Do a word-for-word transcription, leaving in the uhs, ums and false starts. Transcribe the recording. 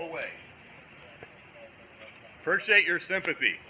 away. Appreciate your sympathy.